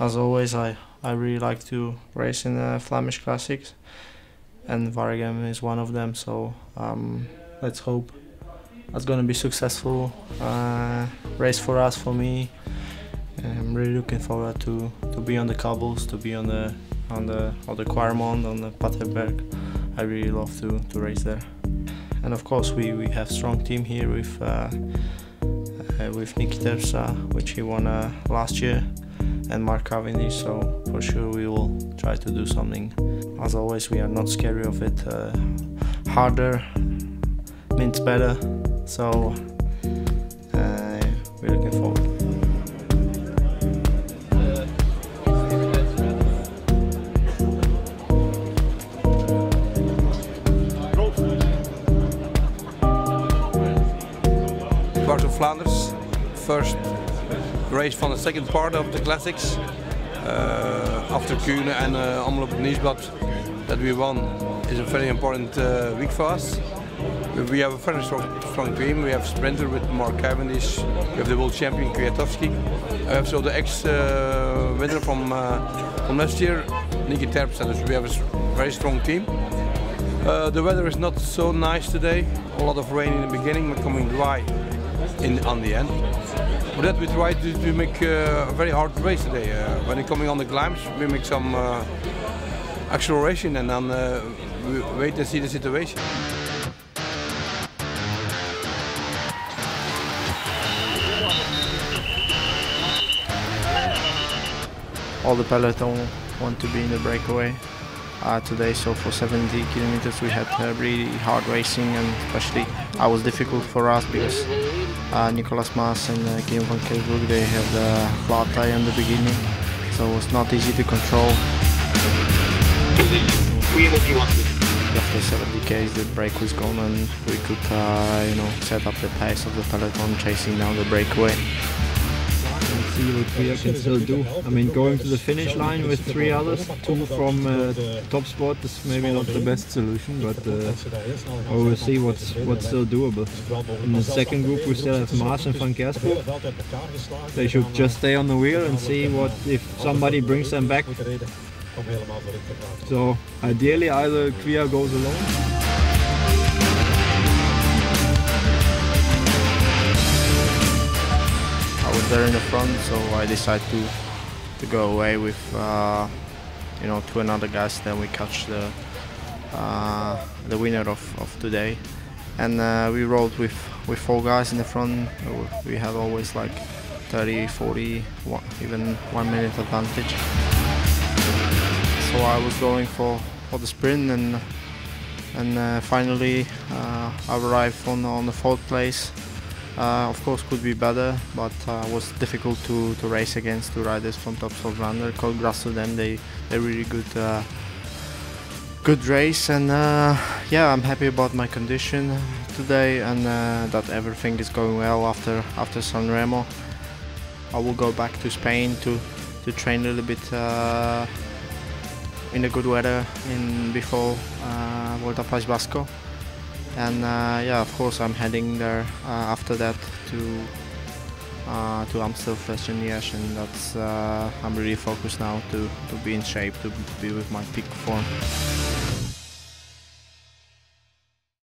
As always, I really like to race in the Flemish Classics, and Waregem is one of them, so let's hope that's going to be successful race for us, for me. I'm really looking forward to be on the cobbles, to be on the Kwaremont, on the Paterberg. I really love to race there. And of course we have strong team here with Niki Terpstra, which he won last year, and Mark Cavendish, so for sure we will try to do something. As always, we are not scared of it. Harder means better, so we're looking forward. Dwars door Vlaanderen, first race from the second part of the classics, after Kuhn and Amalop Niesbad that we won, is a very important week for us. We have a very strong team. We have sprinter with Mark Cavendish, we have the world champion Kwiatkowski, so the ex-winner from last year, Niki Terpstra. So we have a very strong team. The weather is not so nice today, a lot of rain in the beginning but coming dry on the end. For that we tried to make a very hard race today. When it coming on the climbs, we make some acceleration and then we wait and see the situation. All the peloton want to be in the breakaway today, so for 70 kilometers we had really hard racing, and especially it was difficult for us because Nikolas Maes and Kim Van Kelsbroek, they had the flat tire in the beginning, so it was not easy to control. After 70 km the break was gone and we could set up the pace of the peloton, chasing down the breakaway. See what we can still do. I mean, going to the finish line with three others, two from top spot, is maybe not the best solution, but we'll see what's still doable. In the second group we still have Maes and Van Kelsbroek. They should just stay on the wheel and see what if somebody brings them back. So ideally either Kvia goes alone. They're in the front, so I decided to go away with two another guys. Then we catch the winner of today, and we rode with four guys in the front. We have always like 30, 40, even 1 minute advantage. So I was going for the sprint, and finally I arrived on the fourth place. Of course could be better, but was difficult to race against two riders from Dwars door Vlaanderen. Cold grass to them, they really good race, and yeah, I'm happy about my condition today, and that everything is going well after Sanremo. I will go back to Spain to train a little bit in the good weather before Volta País Vasco. And yeah, of course, I'm heading there after that to Amstel Gold Race, and that's I'm really focused now to be in shape, to be with my peak form.